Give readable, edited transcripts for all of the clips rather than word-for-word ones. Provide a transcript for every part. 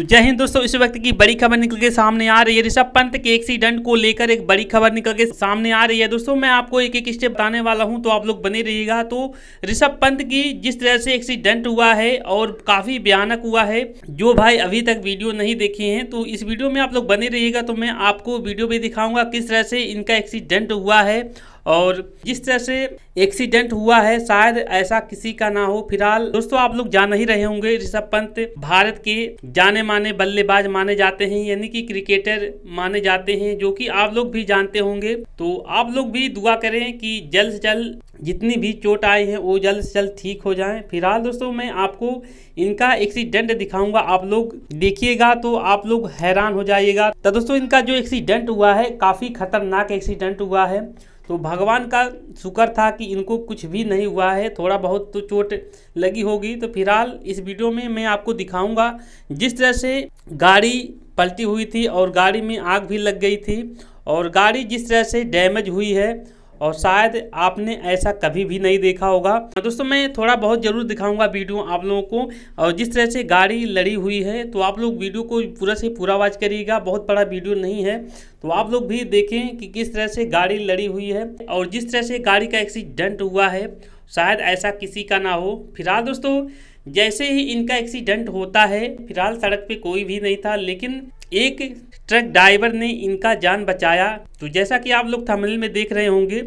तो जय हिंद दोस्तों, इस वक्त की बड़ी खबर निकल के सामने आ रही है। ऋषभ पंत के एक्सीडेंट को लेकर एक बड़ी खबर निकल के सामने आ रही है। दोस्तों मैं आपको एक एक स्टेप बताने वाला हूं, तो आप लोग बने रहिएगा। तो ऋषभ पंत की जिस तरह से एक्सीडेंट हुआ है और काफी भयानक हुआ है, जो भाई अभी तक वीडियो नहीं देखे हैं तो इस वीडियो में आप लोग बने रहिएगा। तो मैं आपको वीडियो भी दिखाऊंगा किस तरह से इनका एक्सीडेंट हुआ है और जिस तरह से एक्सीडेंट हुआ है शायद ऐसा किसी का ना हो। फिलहाल दोस्तों आप लोग जान ही रहे होंगे, ऋषभ पंत भारत के जाने माने बल्लेबाज माने जाते हैं, यानी कि क्रिकेटर माने जाते हैं, जो कि आप लोग भी जानते होंगे। तो आप लोग भी दुआ करें कि जल्द से जल्द जितनी भी चोट आई है वो जल्द से जल्द ठीक हो जाए। फिलहाल दोस्तों मैं आपको इनका एक्सीडेंट दिखाऊंगा, आप लोग देखिएगा तो आप लोग हैरान हो जाइएगा। तो दोस्तों इनका जो एक्सीडेंट हुआ है काफ़ी खतरनाक एक्सीडेंट हुआ है, तो भगवान का शुक्र था कि इनको कुछ भी नहीं हुआ है, थोड़ा बहुत तो चोट लगी होगी। तो फिलहाल इस वीडियो में मैं आपको दिखाऊंगा जिस तरह से गाड़ी पलटी हुई थी और गाड़ी में आग भी लग गई थी और गाड़ी जिस तरह से डैमेज हुई है, और शायद आपने ऐसा कभी भी नहीं देखा होगा। दोस्तों मैं थोड़ा बहुत ज़रूर दिखाऊंगा वीडियो आप लोगों को, और जिस तरह से गाड़ी लड़ी हुई है तो आप लोग वीडियो को पूरा से पूरा वॉच करिएगा। बहुत बड़ा वीडियो नहीं है तो आप लोग भी देखें कि किस तरह से गाड़ी लड़ी हुई है और जिस तरह से गाड़ी का एक्सीडेंट हुआ है शायद ऐसा किसी का ना हो। फिलहाल दोस्तों जैसे ही इनका एक्सीडेंट होता है, फिलहाल सड़क पे कोई भी नहीं था, लेकिन एक ट्रक ड्राइवर ने इनका जान बचाया। तो जैसा कि आप लोग थंबनेल में देख रहे होंगे,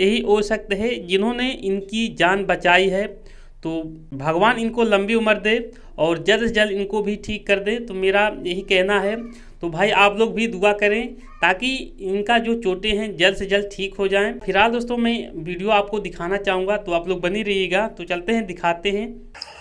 यही वो शख्स है जिन्होंने इनकी जान बचाई है। तो भगवान इनको लंबी उम्र दे और जल्द से जल्द इनको भी ठीक कर दे, तो मेरा यही कहना है। तो भाई आप लोग भी दुआ करें ताकि इनका जो चोटें हैं जल्द से जल्द ठीक हो जाएं। फिलहाल दोस्तों मैं वीडियो आपको दिखाना चाहूँगा, तो आप लोग बनी रहिएगा। तो चलते हैं, दिखाते हैं।